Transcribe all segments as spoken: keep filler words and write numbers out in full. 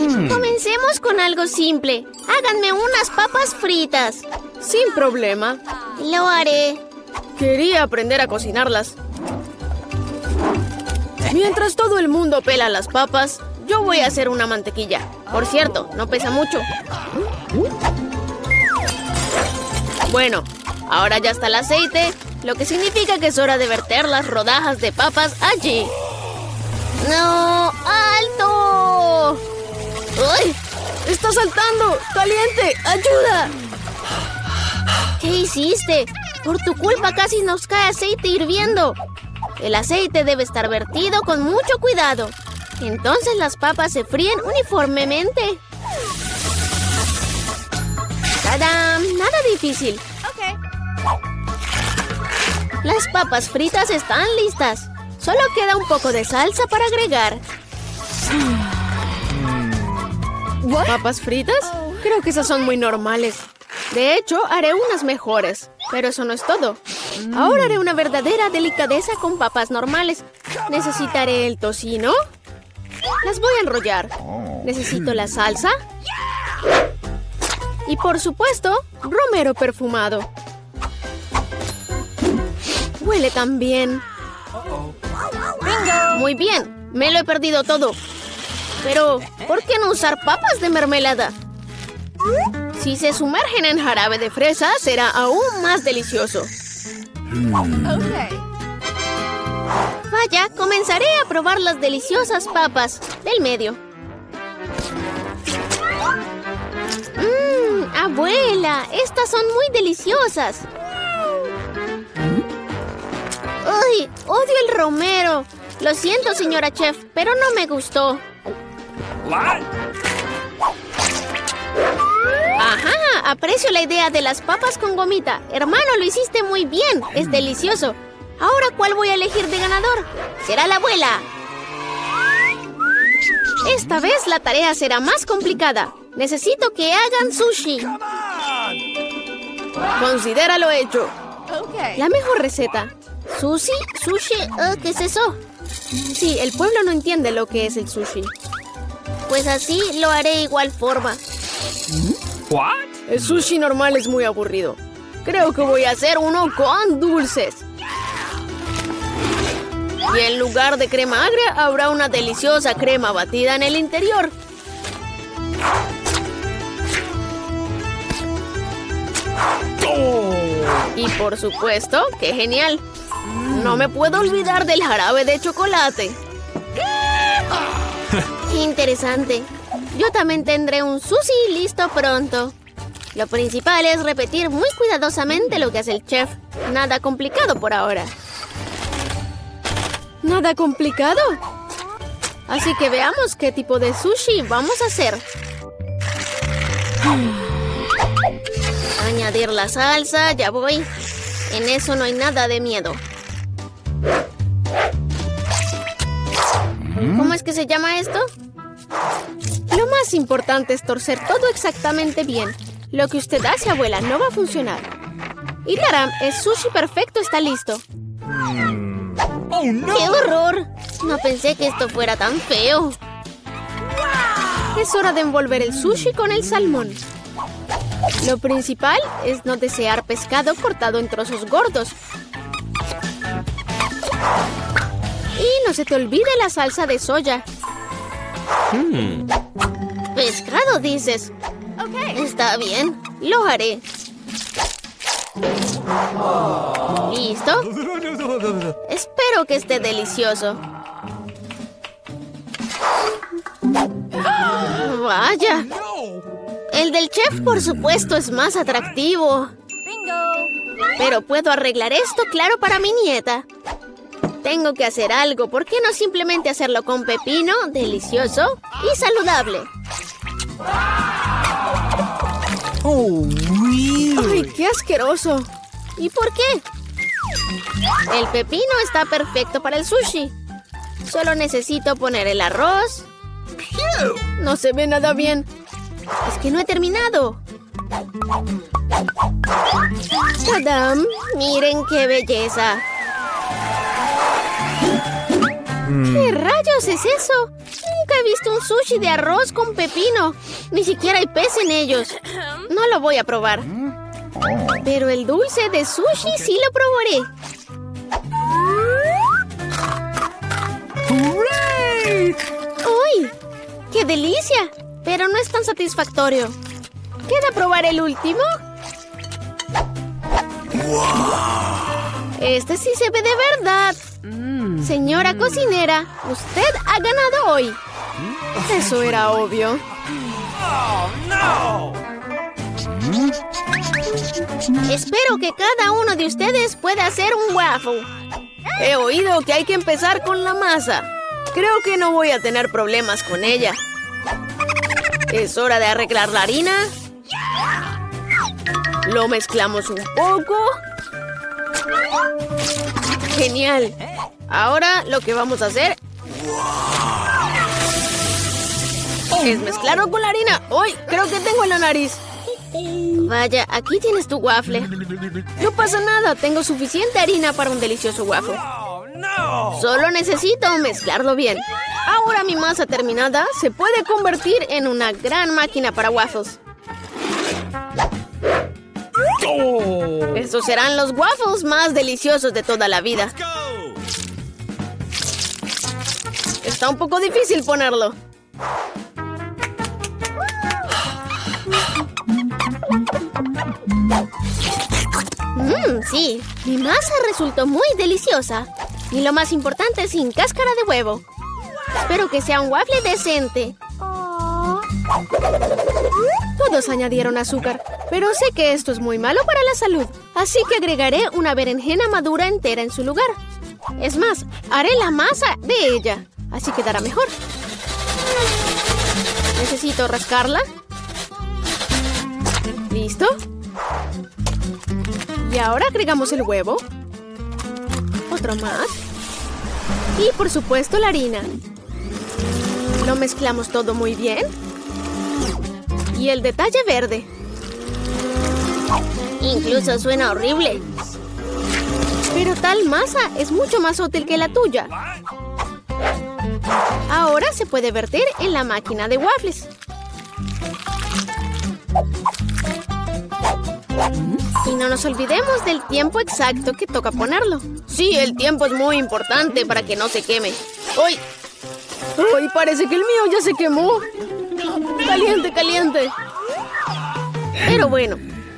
Mm. Comencemos con algo simple. Háganme unas papas fritas. Sin problema. Lo haré. Quería aprender a cocinarlas. Mientras todo el mundo pela las papas, yo voy a hacer una mantequilla. Por cierto, no pesa mucho. Bueno, ahora ya está el aceite, lo que significa que es hora de verter las rodajas de papas allí. ¡No! ¡Alto! ¡Ay! ¡Está saltando! ¡Caliente! ¡Ayuda! ¿Qué hiciste? Por tu culpa casi nos cae aceite hirviendo. El aceite debe estar vertido con mucho cuidado. Entonces las papas se fríen uniformemente. ¡Tadam! Nada difícil. Ok. Las papas fritas están listas. Solo queda un poco de salsa para agregar. ¿What? ¿Papas fritas? Creo que esas son muy normales. De hecho, haré unas mejores. Pero eso no es todo. Ahora haré una verdadera delicadeza con papas normales. Necesitaré el tocino. Las voy a enrollar. Necesito la salsa. Y por supuesto, romero perfumado. Huele tan bien. ¡Bingo! Muy bien, me lo he perdido todo. Pero, ¿por qué no usar papas de mermelada? Si se sumergen en jarabe de fresa, será aún más delicioso. Okay. Vaya, comenzaré a probar las deliciosas papas del medio. Mmm, abuela, estas son muy deliciosas. ¡Ay! ¡Odio el romero! Lo siento, señora chef, pero no me gustó. ¡Ajá! Aprecio la idea de las papas con gomita. Hermano, lo hiciste muy bien. Es delicioso. Ahora, ¿cuál voy a elegir de ganador? Será la abuela. Esta vez la tarea será más complicada. Necesito que hagan sushi. Considéralo hecho. La mejor receta. ¿Sushi? ¿Sushi? Uh, ¿Qué es eso? Sí, el pueblo no entiende lo que es el sushi. Pues así lo haré de igual forma. ¿Qué? El sushi normal es muy aburrido. Creo que voy a hacer uno con dulces. Y en lugar de crema agria, habrá una deliciosa crema batida en el interior. Y por supuesto, ¡qué genial! No me puedo olvidar del jarabe de chocolate. ¡Qué interesante! Yo también tendré un sushi listo pronto. Lo principal es repetir muy cuidadosamente lo que hace el chef. Nada complicado por ahora. ¿Nada complicado? Así que veamos qué tipo de sushi vamos a hacer. Añadir la salsa, ya voy. En eso no hay nada de miedo. ¿Cómo es que se llama esto? Lo más importante es torcer todo exactamente bien. Lo que usted hace, abuela, no va a funcionar. Y tarán, el sushi perfecto está listo. Oh, no. ¡Qué horror! No pensé que esto fuera tan feo. Es hora de envolver el sushi con el salmón. Lo principal es no desear pescado cortado en trozos gordos. Y no se te olvide la salsa de soya. Hmm. ¿Pescado, dices? Okay. Está bien, lo haré. ¿Listo? Espero que esté delicioso. Oh, ¡vaya! El del chef, por supuesto, es más atractivo. Pero puedo arreglar esto claro para mi nieta. Tengo que hacer algo. ¿Por qué no simplemente hacerlo con pepino, delicioso y saludable? Oh, ¡ay, qué asqueroso! ¿Y por qué? El pepino está perfecto para el sushi. Solo necesito poner el arroz. No se ve nada bien. Es que no he terminado. ¡Tadam! Miren qué belleza. ¿Qué rayos es eso? Nunca he visto un sushi de arroz con pepino. Ni siquiera hay pez en ellos. No lo voy a probar. Pero el dulce de sushi sí lo probaré. ¡Uy! ¡Qué delicia! Pero no es tan satisfactorio. ¿Queda probar el último? Este sí se ve de verdad. Señora cocinera, usted ha ganado hoy. Eso era obvio. Oh, no. Espero que cada uno de ustedes pueda hacer un waffle. He oído que hay que empezar con la masa. Creo que no voy a tener problemas con ella. Es hora de arreglar la harina. Lo mezclamos un poco. ¡Genial! Ahora lo que vamos a hacer es mezclarlo con la harina. ¡Uy! Creo que tengo en la nariz. Vaya, aquí tienes tu waffle. No pasa nada, tengo suficiente harina para un delicioso waffle. Solo necesito mezclarlo bien. Ahora mi masa terminada se puede convertir en una gran máquina para waffles. Estos serán los waffles más deliciosos de toda la vida. Está un poco difícil ponerlo. Mmm, sí. Mi masa resultó muy deliciosa. Y lo más importante, sin cáscara de huevo. Espero que sea un waffle decente. Todos añadieron azúcar, pero sé que esto es muy malo para la salud, así que agregaré una berenjena madura entera en su lugar. Es más, haré la masa de ella, así quedará mejor. Necesito rascarla. ¿Listo? Y ahora agregamos el huevo. Otro más. Y por supuesto la harina. Lo mezclamos todo muy bien. Y el detalle verde. Incluso suena horrible. Pero tal masa es mucho más útil que la tuya. Ahora se puede verter en la máquina de waffles. Y no nos olvidemos del tiempo exacto que toca ponerlo. Sí, el tiempo es muy importante para que no se queme. ¡Uy! ¡Uy! Parece que el mío ya se quemó. ¡Caliente, caliente! Pero bueno,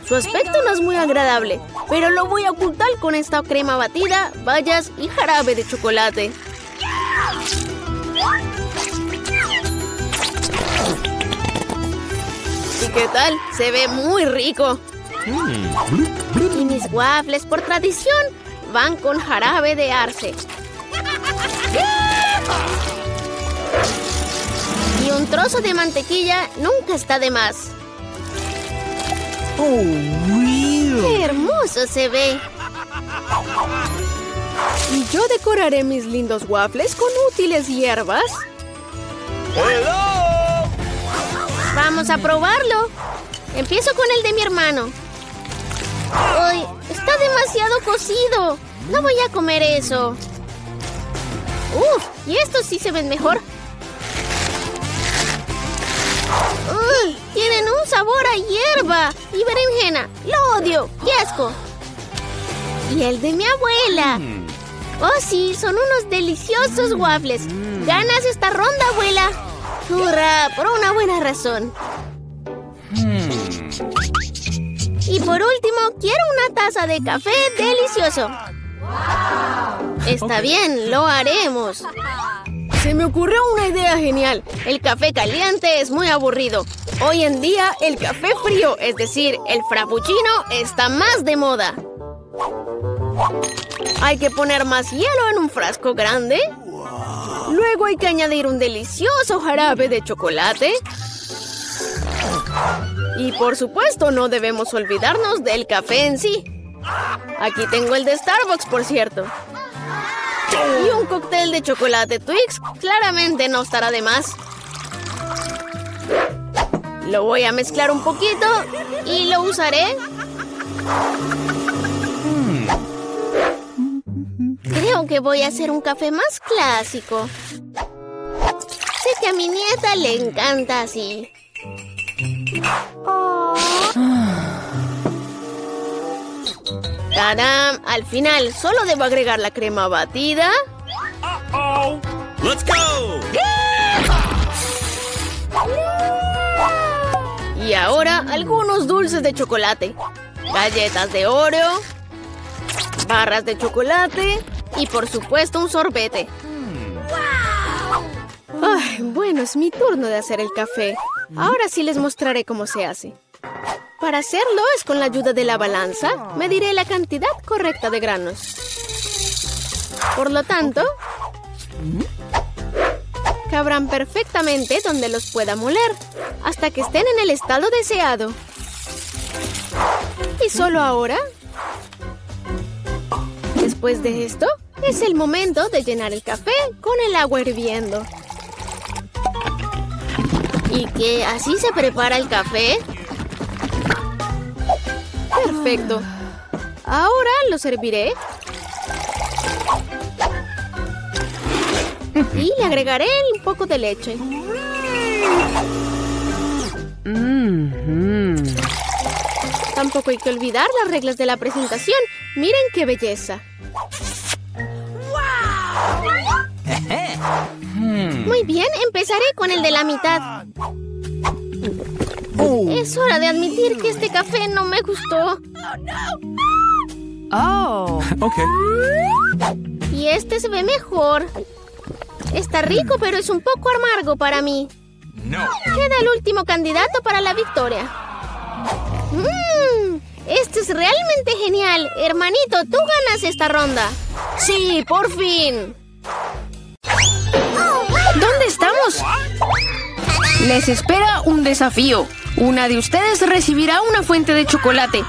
su aspecto no es muy agradable, pero lo voy a ocultar con esta crema batida, bayas y jarabe de chocolate. ¿Y qué tal? Se ve muy rico. Y mis waffles, por tradición, van con jarabe de arce. Y un trozo de mantequilla nunca está de más. ¡Oh, wow! ¡Qué hermoso se ve! Y yo decoraré mis lindos waffles con útiles hierbas. ¡Hello! ¡Vamos a probarlo! Empiezo con el de mi hermano. ¡Ay! ¡Está demasiado cocido! ¡No voy a comer eso! ¡Uf! Y estos sí se ven mejor. ¡Uy! Tienen un sabor a hierba y berenjena. ¡Lo odio! ¡Qué asco! Y el de mi abuela. ¡Oh, sí! Son unos deliciosos waffles. ¡Ganas esta ronda, abuela! ¡Hurra! Por una buena razón. Y por último, quiero una taza de café delicioso. Está bien, lo haremos. Se me ocurrió una idea genial. El café caliente es muy aburrido. Hoy en día, el café frío, es decir, el frappuccino, está más de moda. Hay que poner más hielo en un frasco grande. Luego hay que añadir un delicioso jarabe de chocolate. Y por supuesto, no debemos olvidarnos del café en sí. Aquí tengo el de Starbucks, por cierto. Y un cóctel de chocolate Twix claramente no estará de más. Lo voy a mezclar un poquito y lo usaré. Creo que voy a hacer un café más clásico. Sé que a mi nieta le encanta así. Oh. ¡Tarán! Al final, solo debo agregar la crema batida. Uh-oh. Let's go. Y ahora, algunos dulces de chocolate. Galletas de Oreo, barras de chocolate y, por supuesto, un sorbete. Ay, bueno, es mi turno de hacer el café. Ahora sí les mostraré cómo se hace. Para hacerlo es con la ayuda de la balanza. Mediré la cantidad correcta de granos. Por lo tanto, cabrán perfectamente donde los pueda moler, hasta que estén en el estado deseado. Y solo ahora, después de esto, es el momento de llenar el café con el agua hirviendo. ¿Y qué? ¿Así se prepara el café? Perfecto. Ahora lo serviré. Y le agregaré un poco de leche. Mm-hmm. Tampoco hay que olvidar las reglas de la presentación. Miren qué belleza. Muy bien, empezaré con el de la mitad. Es hora de admitir que este café no me gustó. Oh, okay. Y este se ve mejor. Está rico, pero es un poco amargo para mí. No. Queda el último candidato para la victoria. Mmm, esto es realmente genial. Hermanito, tú ganas esta ronda. Sí, por fin. ¿Dónde estamos? Les espera un desafío. Una de ustedes recibirá una fuente de chocolate.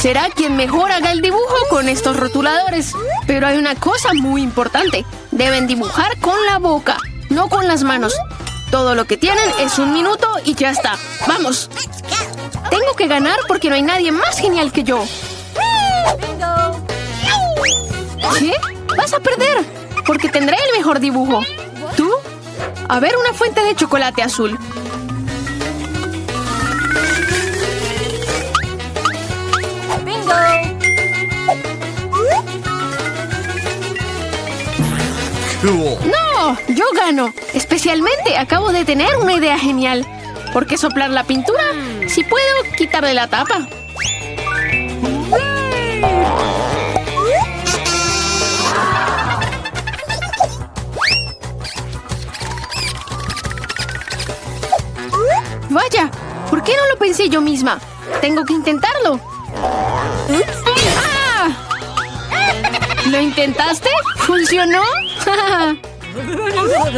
Será quien mejor haga el dibujo con estos rotuladores. Pero hay una cosa muy importante. Deben dibujar con la boca, no con las manos. Todo lo que tienen es un minuto y ya está. ¡Vamos! Tengo que ganar porque no hay nadie más genial que yo. ¿Qué? ¡Vas a perder! Porque tendré el mejor dibujo. ¿Tú? A ver, una fuente de chocolate azul. ¡Bingo! ¡No! ¡Yo gano! Especialmente acabo de tener una idea genial. ¿Por qué soplar la pintura? Si puedo, quitarle la tapa. ¡Vaya! ¿Por qué no lo pensé yo misma? ¡Tengo que intentarlo! ¡Ah! ¿Lo intentaste? ¿Funcionó?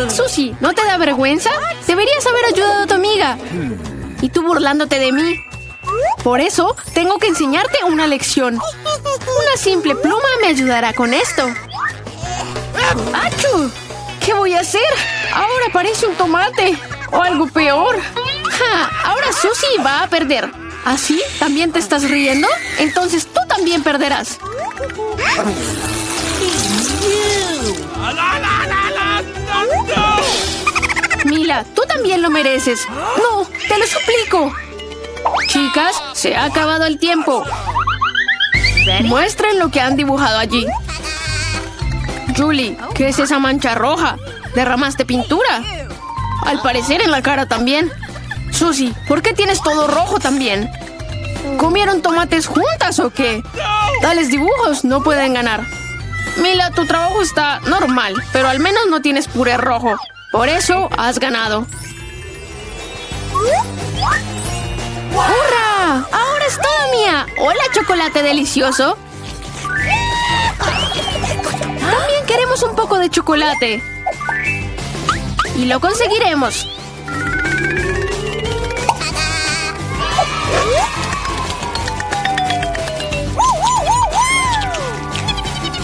Susie, ¿no te da vergüenza? Deberías haber ayudado a tu amiga. Y tú burlándote de mí. Por eso, tengo que enseñarte una lección. Una simple pluma me ayudará con esto. ¡Achú! ¿Qué voy a hacer? Ahora parece un tomate. O algo peor. Ja, ahora Susie va a perder. ¿Así? ¿También te estás riendo? Entonces tú también perderás. Mila, tú también lo mereces. No, te lo suplico. Chicas, se ha acabado el tiempo. Muestren lo que han dibujado allí. Julie, ¿qué es esa mancha roja? ¿Derramaste pintura? Al parecer en la cara también. Susie, ¿por qué tienes todo rojo también? ¿Comieron tomates juntas o qué? Tales dibujos no pueden ganar. Mila, tu trabajo está normal, pero al menos no tienes puré rojo. Por eso has ganado. ¡Hurra! ¡Ahora es toda mía! ¡Hola, chocolate delicioso! También queremos un poco de chocolate. Y lo conseguiremos.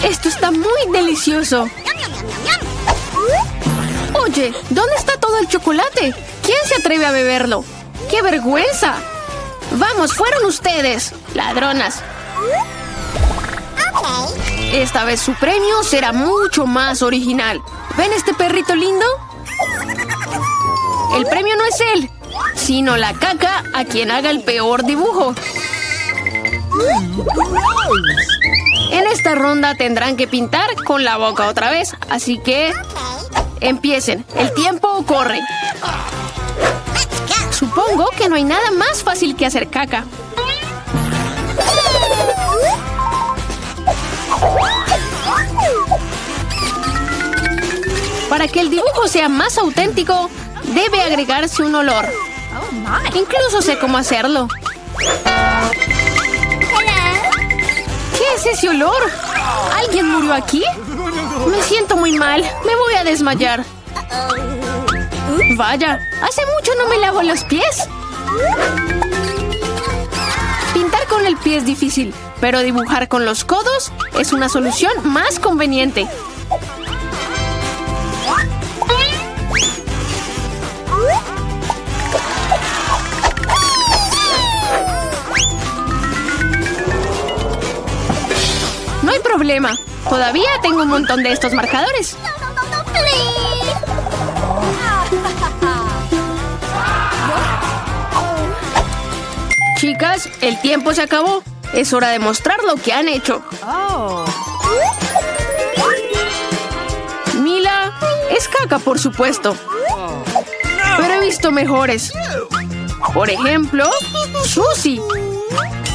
Esto está muy delicioso. Oye, ¿dónde está todo el chocolate? ¿Quién se atreve a beberlo? ¡Qué vergüenza! ¡Vamos, fueron ustedes! ¡Ladronas! Esta vez su premio será mucho más original. ¿Ven este perrito lindo? El premio no es él, sino la caca a quien haga el peor dibujo. En esta ronda tendrán que pintar con la boca otra vez, así que empiecen. El tiempo corre. Supongo que no hay nada más fácil que hacer caca. Para que el dibujo sea más auténtico, debe agregarse un olor. Incluso sé cómo hacerlo. ¿Qué es ese olor? ¿Alguien murió aquí? Me siento muy mal. Me voy a desmayar. Vaya, hace mucho no me lavo los pies. Pintar con el pie es difícil, pero dibujar con los codos es una solución más conveniente. No hay problema. Todavía tengo un montón de estos marcadores. Chicas, el tiempo se acabó. Es hora de mostrar lo que han hecho. Oh. Mila, es caca, por supuesto. Pero he visto mejores. Por ejemplo, Susie.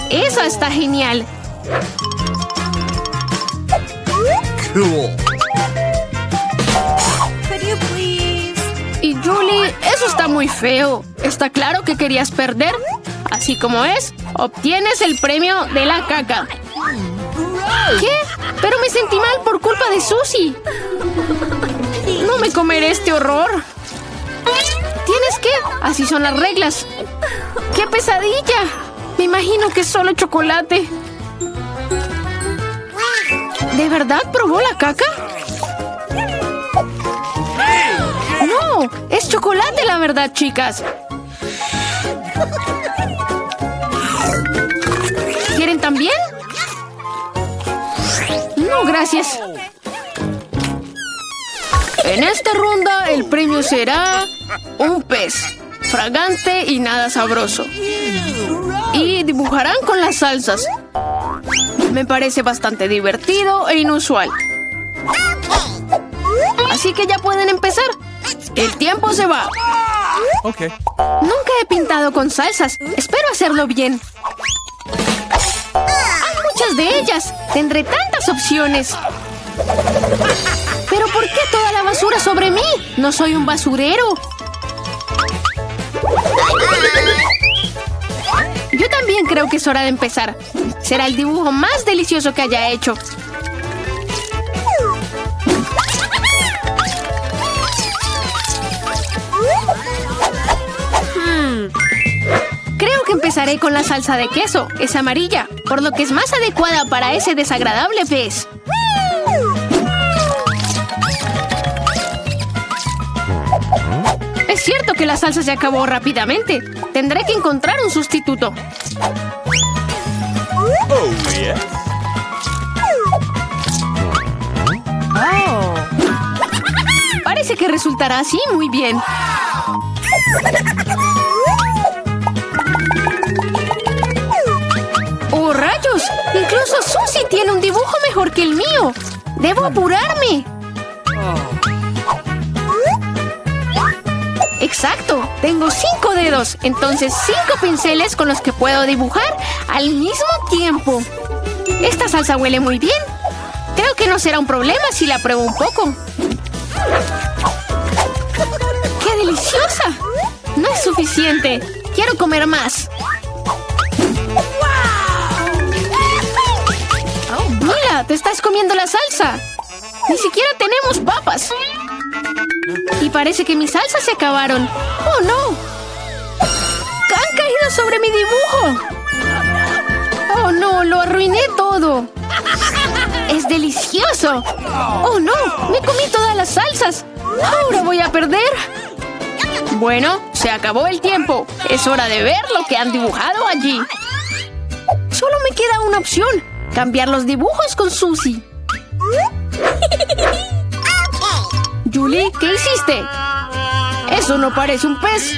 Esa está genial. Cool. Y Julie, eso está muy feo. Está claro que querías perder. Así como es, obtienes el premio de la caca. ¿Qué? Pero me sentí mal por culpa de Susie. No me comeré este horror. ¿Tienes que? Así son las reglas. ¡Qué pesadilla! Me imagino que es solo chocolate. ¿De verdad probó la caca? ¡No! Es chocolate la verdad, chicas. ¿Quieren también? No, gracias. En esta ronda el premio será un pez, fragante y nada sabroso. Y dibujarán con las salsas. Me parece bastante divertido e inusual. Así que ya pueden empezar. El tiempo se va. Okay. Nunca he pintado con salsas. Espero hacerlo bien. Hay muchas de ellas. Tendré tantas opciones. ¿Pero por qué toda la basura sobre mí? No soy un basurero. Yo también creo que es hora de empezar. Será el dibujo más delicioso que haya hecho. Empezaré con la salsa de queso. Es amarilla, por lo que es más adecuada para ese desagradable pez. Es cierto que la salsa se acabó rápidamente. Tendré que encontrar un sustituto. Oh, yeah. Oh. Parece que resultará así muy bien. ¡Oh, rayos! Incluso Susie tiene un dibujo mejor que el mío. ¡Debo apurarme! ¡Exacto! Tengo cinco dedos, entonces cinco pinceles con los que puedo dibujar al mismo tiempo. Esta salsa huele muy bien. Creo que no será un problema si la pruebo un poco. ¡Qué deliciosa! No es suficiente. Quiero comer más. ¡Mira! ¡Te estás comiendo la salsa! ¡Ni siquiera tenemos papas! Y parece que mis salsas se acabaron. ¡Oh, no! ¡Han caído sobre mi dibujo! ¡Oh, no! ¡Lo arruiné todo! ¡Es delicioso! ¡Oh, no! ¡Me comí todas las salsas! ¡Ahora voy a perder! Bueno, se acabó el tiempo. Es hora de ver lo que han dibujado allí. Solo me queda una opción. Cambiar los dibujos con Susie. Okay. Julie, ¿qué hiciste? Es ¿Eso no parece un pez?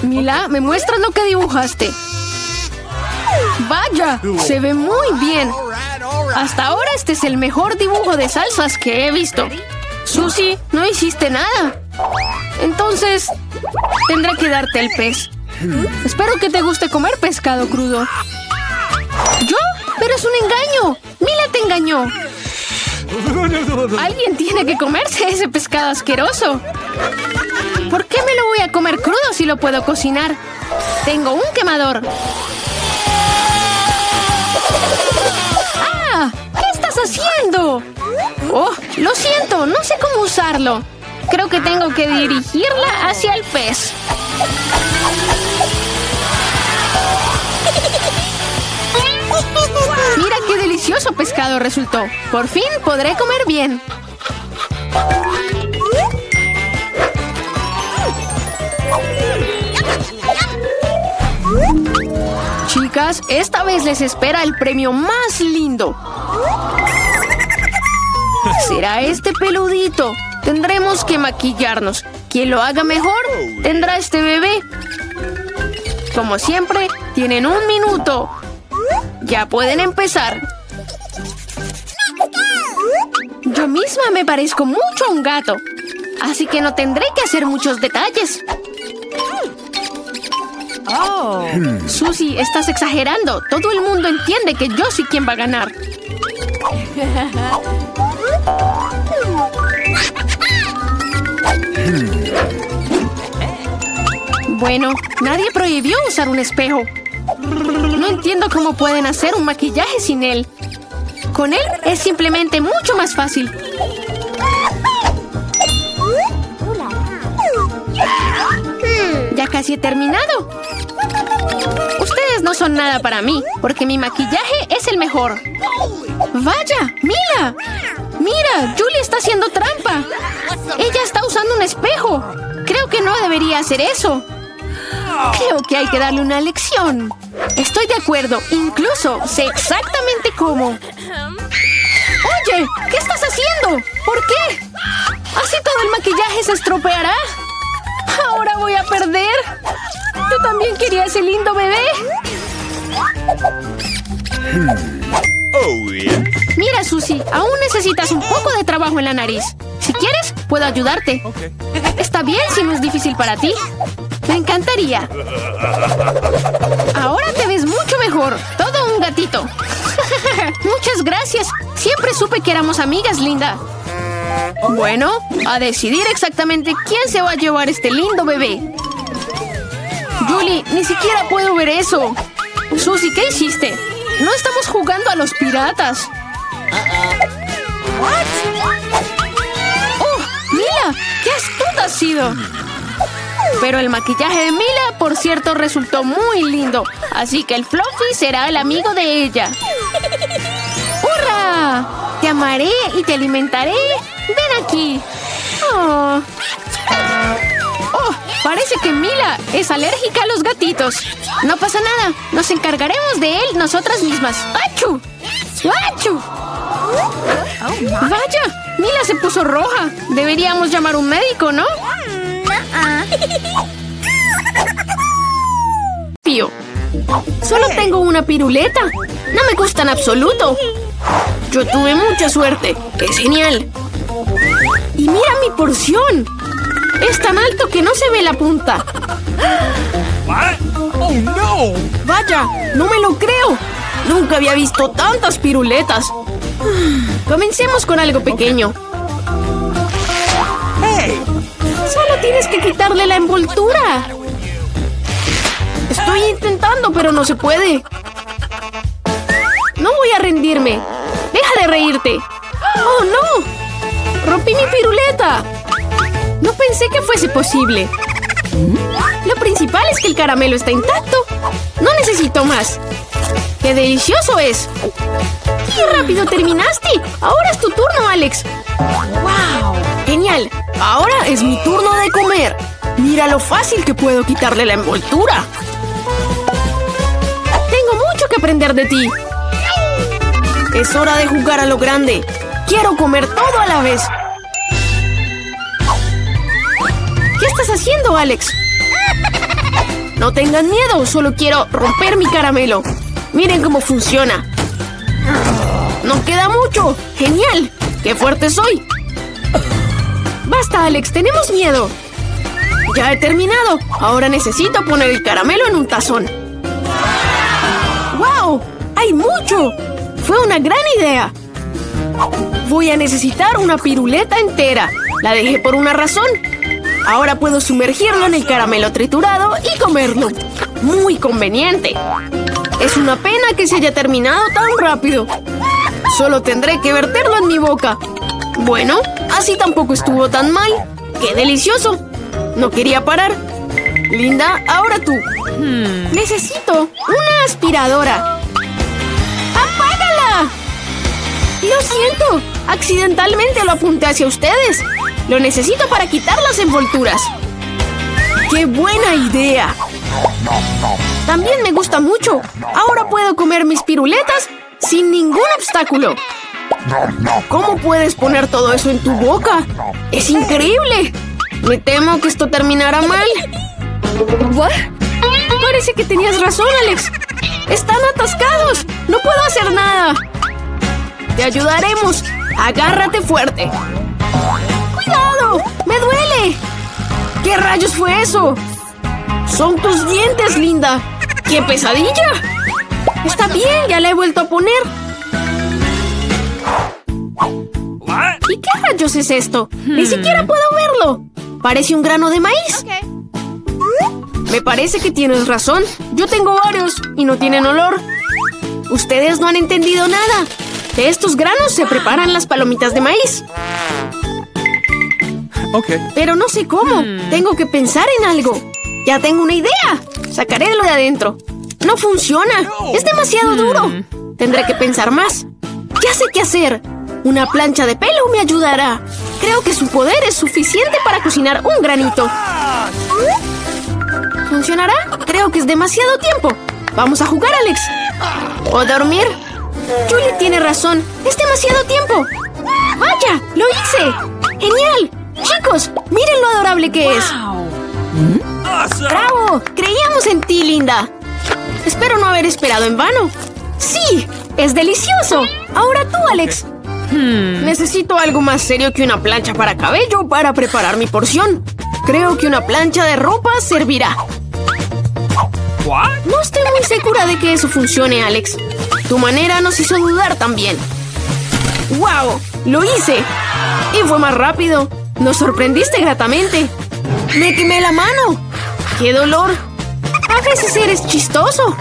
Mila, ¿me muestras lo que dibujaste? ¡Vaya! ¡Se ve muy bien! Hasta ahora este es el mejor dibujo de salsas que he visto. Susie, no hiciste nada. Entonces, tendré que darte el pez. Espero que te guste comer pescado crudo. ¿Yo? ¡Pero es un engaño! ¡Mila te engañó! Alguien tiene que comerse ese pescado asqueroso. ¿Por qué me lo voy a comer crudo si lo puedo cocinar? Tengo un quemador. ¡Ah! ¿Qué estás haciendo? Oh, lo siento, no sé cómo usarlo. Creo que tengo que dirigirla hacia el pez. Mira qué delicioso pescado resultó. Por fin podré comer bien. Chicas, esta vez les espera el premio más lindo. Será este peludito. Tendremos que maquillarnos. Quien lo haga mejor tendrá este bebé. Como siempre, tienen un minuto. Ya pueden empezar. Yo misma me parezco mucho a un gato, así que no tendré que hacer muchos detalles. Oh. Susie, estás exagerando. Todo el mundo entiende que yo soy quien va a ganar. Bueno, nadie prohibió usar un espejo. No entiendo cómo pueden hacer un maquillaje sin él. Con él es simplemente mucho más fácil. Ya casi he terminado. Ustedes no son nada para mí, porque mi maquillaje es el mejor. ¡Vaya! ¡Mila! ¡Mira! ¡Julie está haciendo trampa! ¡Ella está usando un espejo! Creo que no debería hacer eso. Creo que hay que darle una lección. Estoy de acuerdo. Incluso sé exactamente cómo. ¡Oye! ¿Qué estás haciendo? ¿Por qué? Así todo el maquillaje se estropeará. ¡Ahora voy a perder! ¡Yo también quería ese lindo bebé! Mira, Susie, aún necesitas un poco de trabajo en la nariz. Si quieres, puedo ayudarte. Está bien si no es difícil para ti. Me encantaría. Ahora te ves mucho mejor. Todo un gatito. Muchas gracias. Siempre supe que éramos amigas, linda. Bueno, a decidir exactamente quién se va a llevar este lindo bebé. Julie, ni siquiera puedo ver eso. Susie, ¿qué hiciste? No estamos jugando a los piratas. ¡Oh, Mila! ¡Qué astuta has sido! Pero el maquillaje de Mila, por cierto, resultó muy lindo. Así que el Fluffy será el amigo de ella. ¡Hurra! Te amaré y te alimentaré. ¡Ven aquí! ¡Oh! ¡Oh! Parece que Mila es alérgica a los gatitos. No pasa nada. Nos encargaremos de él nosotras mismas. ¡Achú! ¡Achú! ¡Vaya! Mila se puso roja. Deberíamos llamar a un médico, ¿no? Pío. Solo tengo una piruleta. No me gusta en absoluto. Yo tuve mucha suerte. ¡Es genial! ¡Y mira mi porción! Es tan alto que no se ve la punta. Oh, no. ¡Vaya! ¡No me lo creo! Nunca había visto tantas piruletas. Comencemos con algo pequeño. Hey. ¡Solo tienes que quitarle la envoltura! Estoy intentando, pero no se puede. No voy a rendirme. ¡Deja de reírte! ¡Oh, no! ¡Rompí mi piruleta! No pensé que fuese posible. Lo principal es que el caramelo está intacto. No necesito más. ¡Qué delicioso es! ¡Qué rápido terminaste! ¡Ahora es tu turno, Alex! ¡Wow! ¡Genial! ¡Ahora es mi turno de comer! ¡Mira lo fácil que puedo quitarle la envoltura! ¡Tengo mucho que aprender de ti! Es hora de jugar a lo grande. Quiero comer todo a la vez. ¿Qué estás haciendo, Alex? No tengan miedo, solo quiero romper mi caramelo. Miren cómo funciona. ¡No queda mucho! ¡Genial! ¡Qué fuerte soy! ¡Basta, Alex! ¡Tenemos miedo! ¡Ya he terminado! Ahora necesito poner el caramelo en un tazón. ¡Wow! ¡Hay mucho! ¡Fue una gran idea! Voy a necesitar una piruleta entera. La dejé por una razón. Ahora puedo sumergirlo en el caramelo triturado y comerlo. ¡Muy conveniente! Es una pena que se haya terminado tan rápido. Solo tendré que verterlo en mi boca. Bueno, así tampoco estuvo tan mal. ¡Qué delicioso! No quería parar. Linda, ahora tú. Hmm. Necesito una aspiradora. ¡Apágala! Lo siento. Accidentalmente lo apunté hacia ustedes. Lo necesito para quitar las envolturas. ¡Qué buena idea! También me gusta mucho. Ahora puedo comer mis piruletas sin ningún obstáculo. ¿Cómo puedes poner todo eso en tu boca? ¡Es increíble! Me temo que esto terminará mal. ¿Qué? Parece que tenías razón, Alex. ¡Están atascados! ¡No puedo hacer nada! ¡Te ayudaremos! ¡Agárrate fuerte! ¡Cuidado! ¡Me duele! ¿Qué rayos fue eso? ¡Son tus dientes, Linda! ¡Qué pesadilla! ¡Está bien! ¡Ya la he vuelto a poner! ¿Y qué rayos es esto? Hmm. ¡Ni siquiera puedo verlo! ¡Parece un grano de maíz! Okay. Me parece que tienes razón. Yo tengo varios y no tienen olor. Ustedes no han entendido nada. De estos granos se preparan las palomitas de maíz. Okay. Pero no sé cómo. Hmm. Tengo que pensar en algo. ¡Ya tengo una idea! Sacaré lo de adentro. ¡No funciona! No. ¡Es demasiado duro! Hmm. Tendré que pensar más. ¡Ya sé qué hacer! Una plancha de pelo me ayudará. Creo que su poder es suficiente para cocinar un granito. ¿Funcionará? Creo que es demasiado tiempo. Vamos a jugar, Alex. ¿O dormir? Julie tiene razón. ¡Es demasiado tiempo! ¡Vaya! ¡Lo hice! ¡Genial! ¡Chicos! ¡Miren lo adorable que es! Wow. ¡Bravo! Creíamos en ti, Linda. Espero no haber esperado en vano. ¡Sí! ¡Es delicioso! Ahora tú, Alex. Hmm. Necesito algo más serio que una plancha para cabello para preparar mi porción. Creo que una plancha de ropa servirá. ¿Qué? No estoy muy segura de que eso funcione, Alex. Tu manera nos hizo dudar también. ¡Wow! ¡Lo hice! Y fue más rápido. Nos sorprendiste gratamente. ¡Me quemé la mano! ¡Qué dolor! A veces eres chistoso.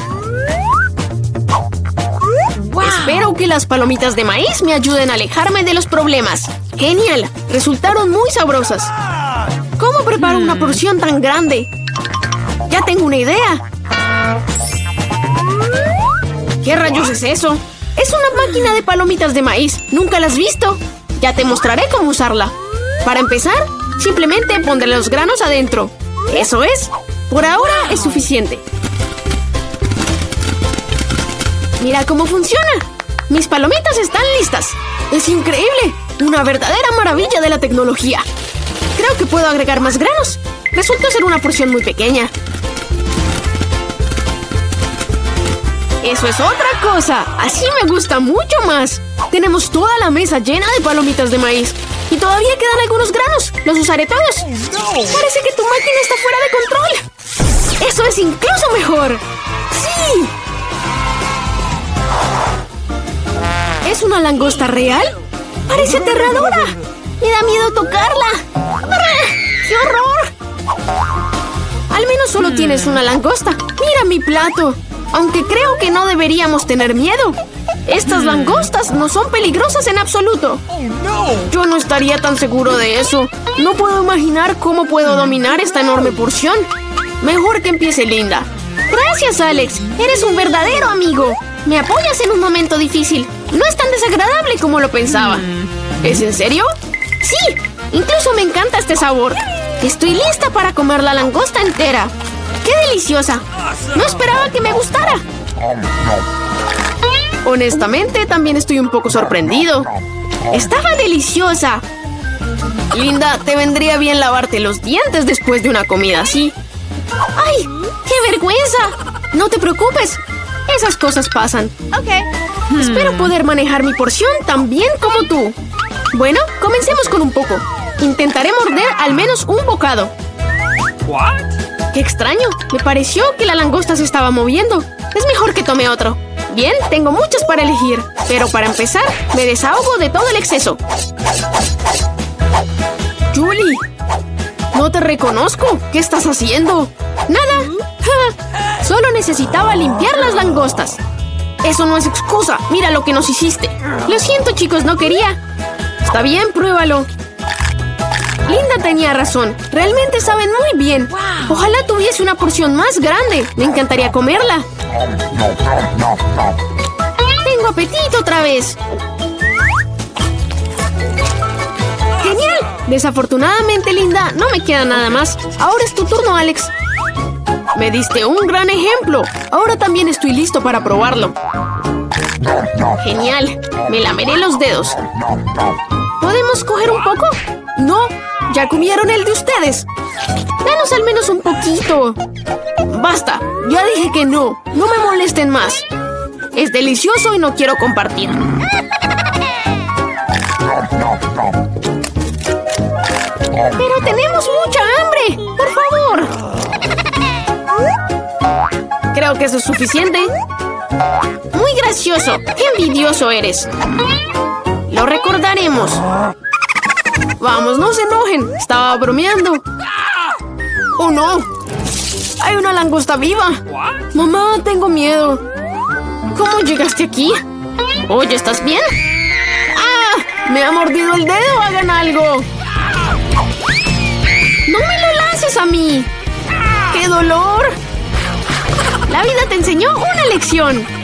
Wow. Espero que las palomitas de maíz me ayuden a alejarme de los problemas. ¡Genial! Resultaron muy sabrosas. ¿Cómo preparo hmm. una porción tan grande? ¡Ya tengo una idea! ¿Qué rayos es eso? Es una máquina de palomitas de maíz. ¿Nunca las has visto? Ya te mostraré cómo usarla. Para empezar, simplemente pondré los granos adentro. ¡Eso es! Por ahora es suficiente. ¡Mira cómo funciona! ¡Mis palomitas están listas! ¡Es increíble! ¡Una verdadera maravilla de la tecnología! Creo que puedo agregar más granos. Resultó ser una porción muy pequeña. ¡Eso es otra cosa! ¡Así me gusta mucho más! Tenemos toda la mesa llena de palomitas de maíz. Y todavía quedan algunos granos. Los usaré todos. Parece que tu máquina está fuera de control. Eso es incluso mejor. ¡Sí! ¿Es una langosta real? ¡Parece aterradora! ¡Me da miedo tocarla! ¡Qué horror! Al menos solo tienes una langosta. ¡Mira mi plato! Aunque creo que no deberíamos tener miedo. Estas langostas no son peligrosas en absoluto. Yo no estaría tan seguro de eso. No puedo imaginar cómo puedo dominar esta enorme porción. Mejor que empiece Linda. Gracias, Alex. Eres un verdadero amigo. Me apoyas en un momento difícil. No es tan desagradable como lo pensaba. ¿Es en serio? Sí. Incluso me encanta este sabor. Estoy lista para comer la langosta entera. ¡Qué deliciosa! No esperaba que me gustara. Honestamente, también estoy un poco sorprendido. ¡Estaba deliciosa! Linda, te vendría bien lavarte los dientes después de una comida así. ¡Ay! ¡Qué vergüenza! No te preocupes. Esas cosas pasan. Ok. Hmm. Espero poder manejar mi porción tan bien como tú. Bueno, comencemos con un poco. Intentaré morder al menos un bocado. ¿Qué? ¡Qué extraño! Me pareció que la langosta se estaba moviendo. Es mejor que tome otro. Bien, tengo muchos para elegir. Pero para empezar, me desahogo de todo el exceso. ¡Julie! ¡No te reconozco! ¿Qué estás haciendo? ¡Nada! Solo necesitaba limpiar las langostas. Eso no es excusa. Mira lo que nos hiciste. Lo siento, chicos, no quería. Está bien, pruébalo. Linda tenía razón. Realmente saben muy bien. Ojalá tuviese una porción más grande. Me encantaría comerla. Tengo apetito otra vez. ¡Genial! Desafortunadamente, Linda, no me queda nada más. Ahora es tu turno, Alex. Me diste un gran ejemplo. Ahora también estoy listo para probarlo. Genial. Me lameré los dedos. ¿Podemos coger un poco? No, ya comieron el de ustedes. Danos al menos un poquito. Basta, ya dije que no. No me molesten más. Es delicioso y no quiero compartir. Pero tenemos mucha hambre. Por favor. Creo que eso es suficiente. Muy gracioso. ¡Qué envidioso eres! Lo recordaremos. Vamos, no se enojen. Estaba bromeando. ¡Oh, no! ¡Hay una langosta viva! Mamá, tengo miedo. ¿Cómo llegaste aquí? Oye, ¿estás bien? ¡Ah! ¡Me ha mordido el dedo! ¡Hagan algo! ¡No me lo lances a mí! ¡Qué dolor! La vida te enseñó una lección.